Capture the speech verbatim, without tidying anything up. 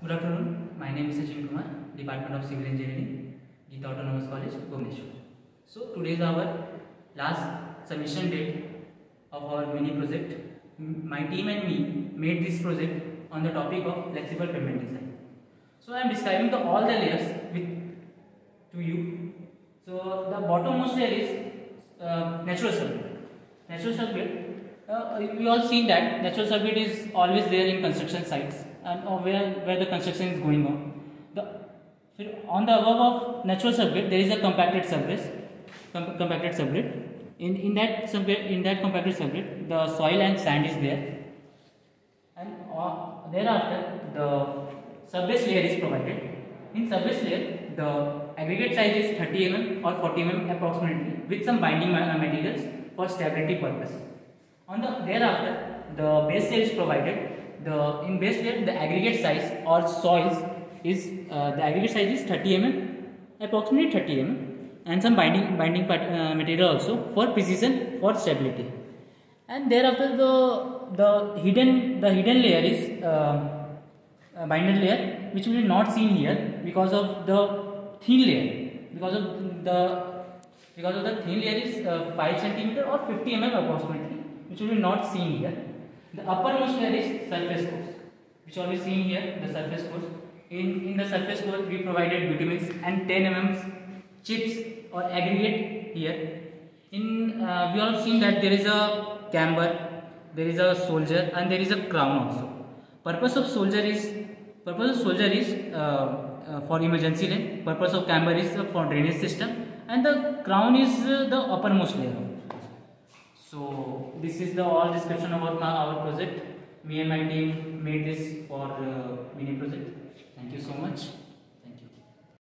Good afternoon, my name is Sachin Kumar, Department of Civil Engineering, Gita Autonomous College, Bhubaneswar. So today is our last submission date of our mini project. My team and me made this project on the topic of flexible payment design. So I am describing the, all the layers with to you. So the bottommost layer is uh, natural circuit. Natural circuit. Uh, we all seen that natural circuit is always there in construction sites. And or where, where the construction is going on. The, on the above of natural subgrid, there is a compacted subgrid. Com compacted subgrid. In in that subgrid, in that compacted subgrid, the soil and sand is there. And uh, thereafter, the subbase layer is provided. In subbase layer, the aggregate size is thirty millimeters or forty millimeters approximately, with some binding materials for stability purpose. On the thereafter, the base layer is provided. The in base layer the aggregate size or soils is uh, the aggregate size is thirty millimeters, approximately thirty millimeters, and some binding binding part, uh, material also for precision, for stability. And thereafter the the hidden the hidden layer is uh, a binder layer, which will be not seen here because of the thin layer because of the because of the thin layer is uh, five centimeters or fifty millimeters approximately, which will be not seen here. The uppermost layer is surface course, which always seen here. The surface course. In in the surface course, we provided bitumens and ten millimeter chips or aggregate here. In uh, we all seen that there is a camber, there is a soldier, and there is a crown also. Purpose of soldier is purpose of soldier is uh, uh, for emergency lane. Purpose of camber is uh, for drainage system, and the crown is uh, the uppermost layer. So this is the all description about our project. Me and my team made this for uh, mini project. Thank you so much.